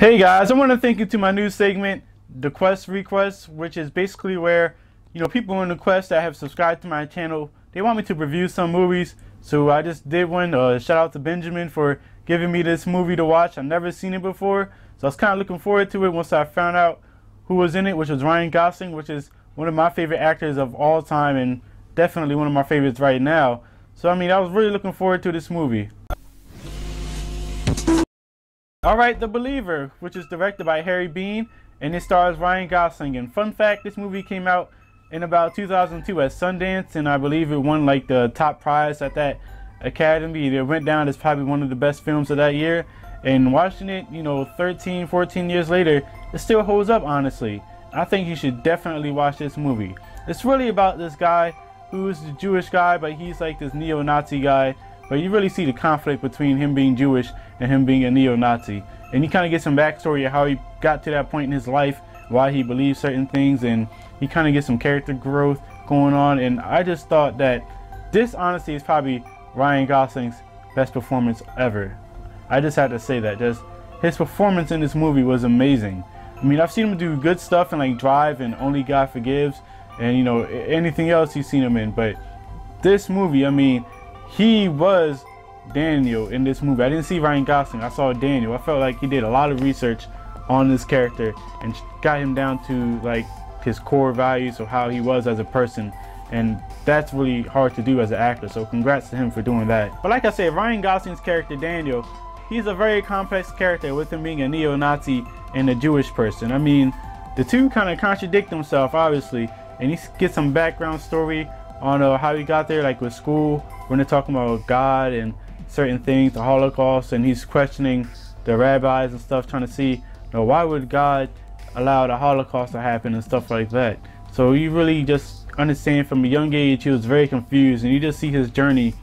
Hey guys, I want to thank you to my new segment, The Quest Request, which is basically where, you know, people in the Quest that have subscribed to my channel, they want me to review some movies. So I just did one. Shout out to Benjamin for giving me this movie to watch. I've never seen it before, so I was kind of looking forward to it once I found out who was in it, which was Ryan Gosling, which is one of my favorite actors of all time and definitely one of my favorites right now. So I mean, I was really looking forward to this movie. Alright, The Believer, which is directed by Harry Bean, and it stars Ryan Gosling. And fun fact, this movie came out in about 2002 at Sundance, and I believe it won like the top prize at that academy. It went down as probably one of the best films of that year. And watching it, you know, 13, 14 years later, it still holds up, honestly. I think you should definitely watch this movie. It's really about this guy who's the Jewish guy, but he's like this neo-Nazi guy. But you really see the conflict between him being Jewish and him being a neo-Nazi. And you kind of get some backstory of how he got to that point in his life, why he believes certain things, and you kind of get some character growth going on. And I just thought that this, honestly, is probably Ryan Gosling's best performance ever. I just had to say that. Just his performance in this movie was amazing. I mean, I've seen him do good stuff in like Drive and Only God Forgives, and you know, anything else you've seen him in. But this movie, I mean, he was Daniel in this movie. I didn't see Ryan Gosling, I saw Daniel. I felt like he did a lot of research on this character and got him down to like his core values of how he was as a person. And that's really hard to do as an actor, so congrats to him for doing that. But like I said, Ryan Gosling's character Daniel, he's a very complex character with him being a neo-Nazi and a Jewish person. I mean, the two kind of contradict themselves, obviously. And he gets some background story on how he got there, like with school, when they're talking about God and certain things, the Holocaust, and he's questioning the rabbis and stuff, trying to see, you know, why would God allow the Holocaust to happen and stuff like that. So you really just understand from a young age he was very confused, and you just see his journey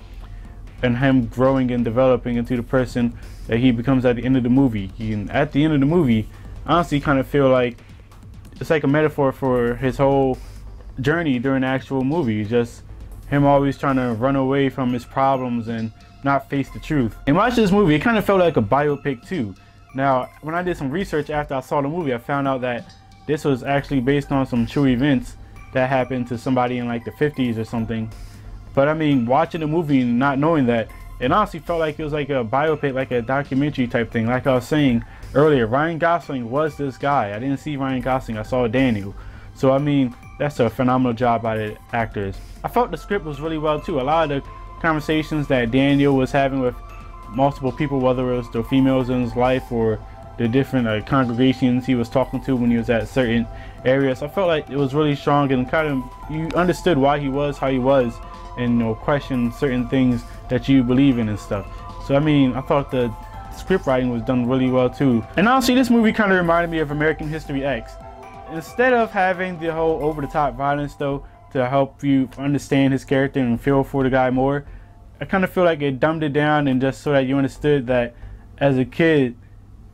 and him growing and developing into the person that he becomes at the end of the movie. And at the end of the movie, I honestly kind of feel like it's like a metaphor for his whole journey during the actual movie, just him always trying to run away from his problems and not face the truth. And watching this movie, it kind of felt like a biopic too. Now, when I did some research after I saw the movie, I found out that this was actually based on some true events that happened to somebody in like the 50s or something. But I mean, watching the movie and not knowing that, it honestly felt like it was like a biopic, like a documentary type thing. Like I was saying earlier, Ryan Gosling was this guy. I didn't see Ryan Gosling, I saw Daniel. So I mean, that's a phenomenal job by the actors. I felt the script was really well too. A lot of the conversations that Daniel was having with multiple people, whether it was the females in his life or the different congregations he was talking to when he was at certain areas, I felt like it was really strong and kind of you understood why he was how he was, and you know, questioned certain things that you believe in and stuff. So I mean, I thought the script writing was done really well too. And honestly, this movie kind of reminded me of American History X. Instead of having the whole over-the-top violence though to help you understand his character and feel for the guy more, I kind of feel like it dumbed it down, and just so that you understood that as a kid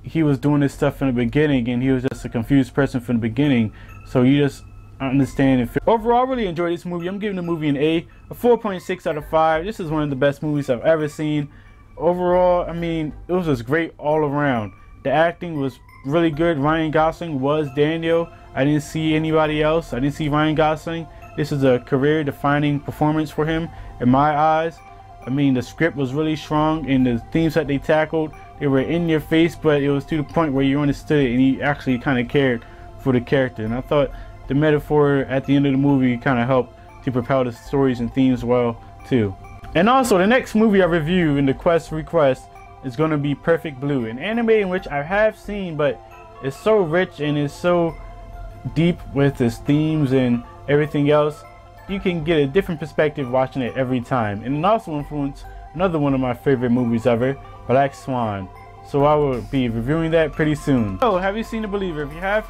he was doing this stuff in the beginning and he was just a confused person from the beginning, so you just understand and feel. Overall, I really enjoyed this movie. I'm giving the movie an A, a 4.6 out of 5. This is one of the best movies I've ever seen. Overall, I mean, it was just great all around. The acting was really good. Ryan Gosling was Daniel. I didn't see anybody else. I didn't see Ryan Gosling. This is a career-defining performance for him in my eyes. I mean, the script was really strong, and the themes that they tackled, they were in your face, but it was to the point where you understood it and you actually kind of cared for the character. And I thought the metaphor at the end of the movie kind of helped to propel the stories and themes well too. And also, the next movie I review in the Quest Request is going to be Perfect Blue, an anime in which I have seen, but it's so rich and it's so deep with its themes and everything else. You can get a different perspective watching it every time, and it also influenced another one of my favorite movies ever, Black Swan. So I will be reviewing that pretty soon. Oh, have you seen The Believer? If you have,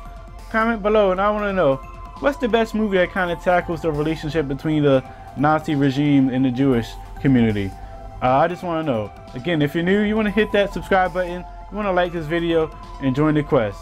comment below, and I want to know, what's the best movie that kind of tackles the relationship between the Nazi regime and the Jewish community? I just want to know. Again, if you're new, you want to hit that subscribe button, you want to like this video, and join the Quest.